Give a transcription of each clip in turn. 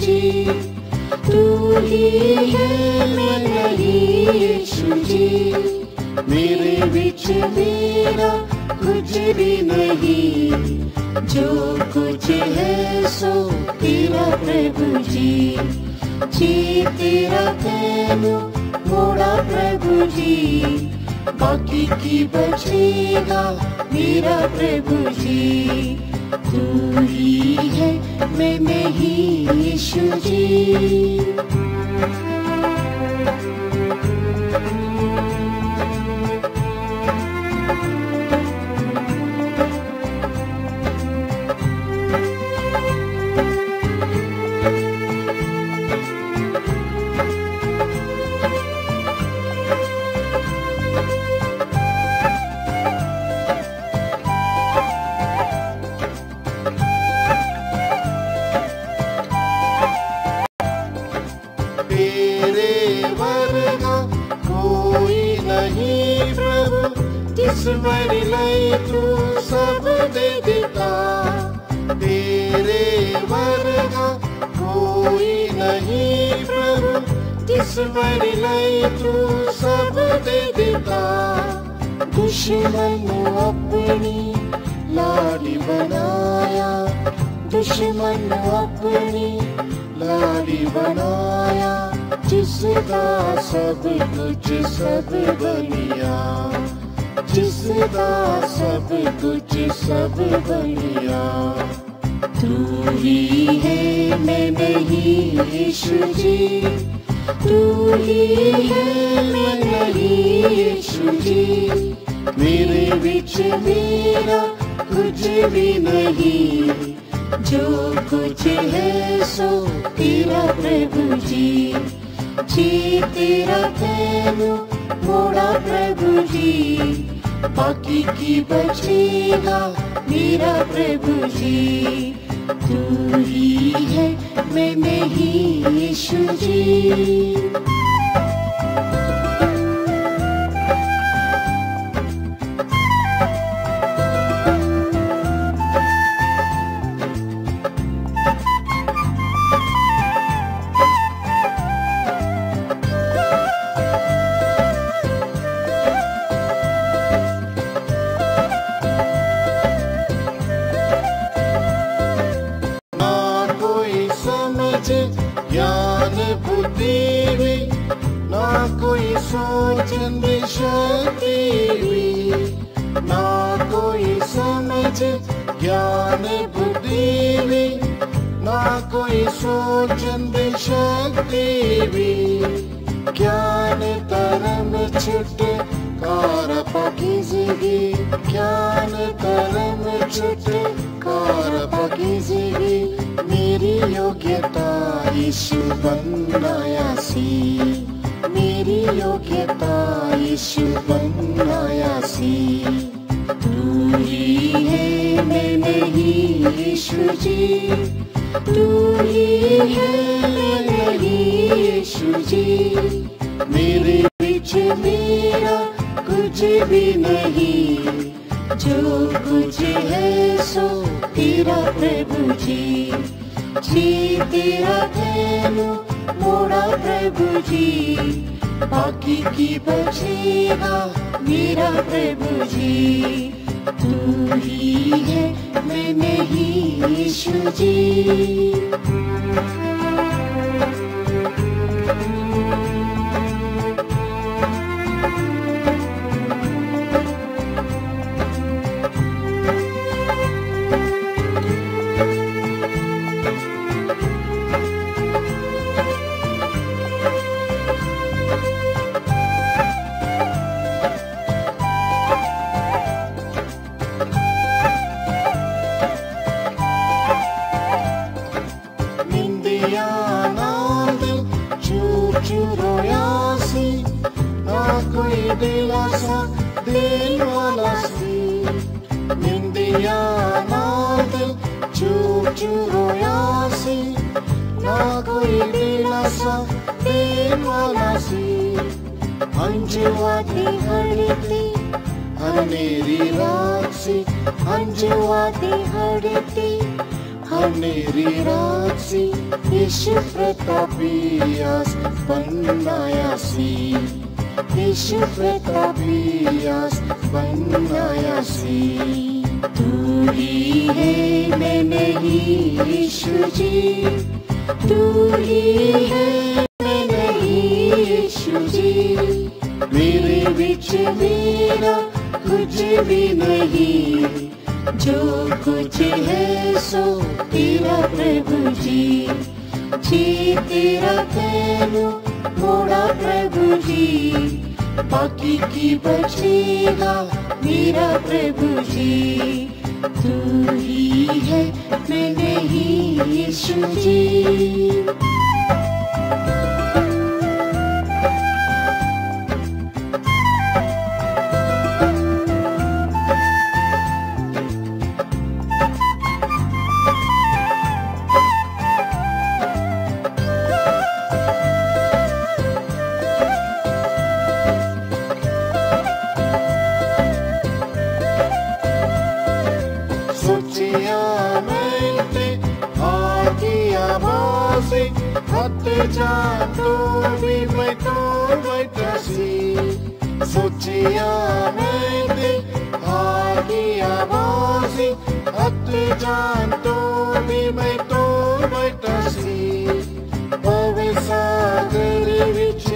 जी तू ही है, मैं नहीं। यीशु जी मेरे विच मेरा कुछ भी नहीं, जो कुछ है सो तेरा प्रभु जी तेरा तेनु मोड़ा प्रभु जी, बाकी की बचेगा मेरा प्रभु जी। तू ही है मैं नहीं यीशु जी। तू सब दे देता, तेरे वरगा कोई नहीं प्रभु, जिस वर लाई तू सब दे देता। दुश्मन अपनी लाड़ी बनाया, दुश्मन अपनी लाड़ी बनाया, जिसका सब कुछ सब बलिया, जिसका सब कुछ सब बलिया। तू ही है मैं नहीं यीशु जी, तू ही है मैं नहीं यीशु जी, मेरे विच मेरा कुछ भी नहीं, जो कुछ है सो तेरा प्रभु जी तेरा तेनु मोड़ा प्रभु जी, बाकी की बचेगा मेरा प्रभु जी। तू ही है मैं नहीं यीशु जी। ज्ञान बुद्धि भी ना कोई सोचन शक्ति भी, ना कोई समझ ज्ञान बुद्धि भी, ना कोई सोचन शक्ति भी। ज्ञान कर्म छुटकार पाकीज़गी, ज्ञान कर्म छुटकार पाकीज़गी, मेरी योग्यता यीशु बनाया सी, मेरी योग्यता यीशु बनाया सी। तू ही है मैं नहीं यीशु जी, तू ही है मैं नहीं यीशु जी, मेरे बीच मेरा कुछ भी नहीं, जो कुछ है सो तेरा प्रभु जी तेरा तेनु मोड़ा प्रभु जी, बाकी की बचेगा मेरा प्रभु जी। तू ही है मैं नहीं यीशु जी। दिलासा दिल वाला सी, निंदिया नाद चूर चूरोया सी, ना कोई दिलासा दिल वाला सी। अंजुआती हड़ती हनेरी रात सी, अंजुआती हड़ती अनेरी रात सी यीशु प्रतापी आस बनाया सी, यीशु प्रतापी आस बनाया सी। तू ही है मैं नहीं यीशु जी, तू ही है मैं नहीं यीशु जी। मेरे विच मेरा कुछ भी नहीं, जो कुछ है सो तेरा प्रभु जी तेरा कहनो मोड़ा प्रभु जी। बाकी की बचेगा मेरा प्रभु जी, तू ही है मैं नहीं यीशु जी। सोचिया मैंने आगिया बाजी हत जान तो मैं तसी। पवे सागर विच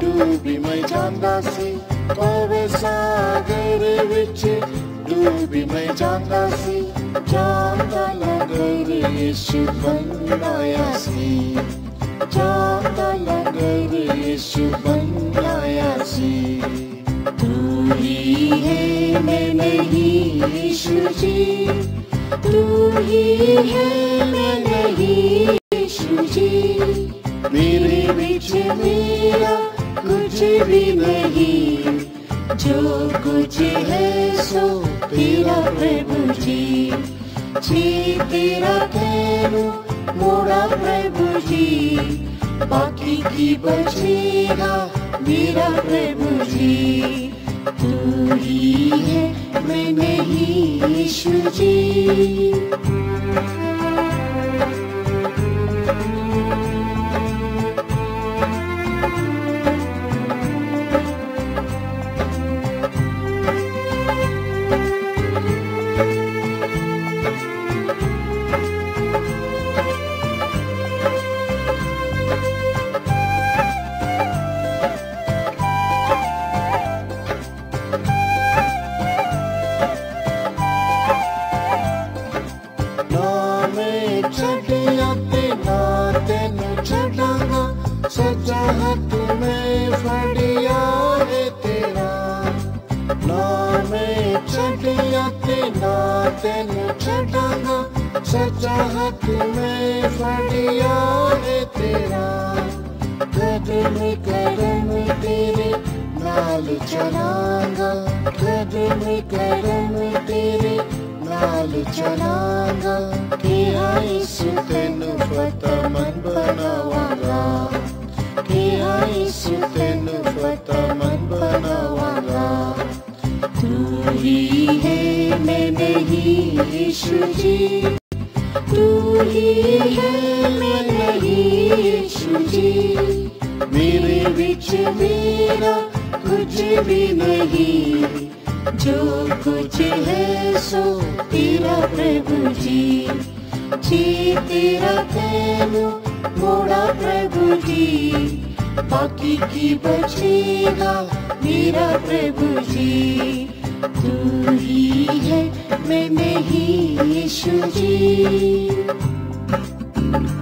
डूबी मैं जांदा सी, पवे सागर विच डूबी मैं जांदा सी। जांदा लगर यीशु बनाया सी, जांदा लगर यीशु बनाया सी। तू ही है मैं नहीं यीशु जी, तू ही है मैं नहीं यीशु जी। मेरे बीच मेरा कुछ भी नहीं, जो कुछ है सो तेरा प्रभु जी तेरा कहनो मोड़ा प्रभु जी। बाकी की बचेगा मेरा प्रभु जी, तू ही है मैं नहीं यीशु जी।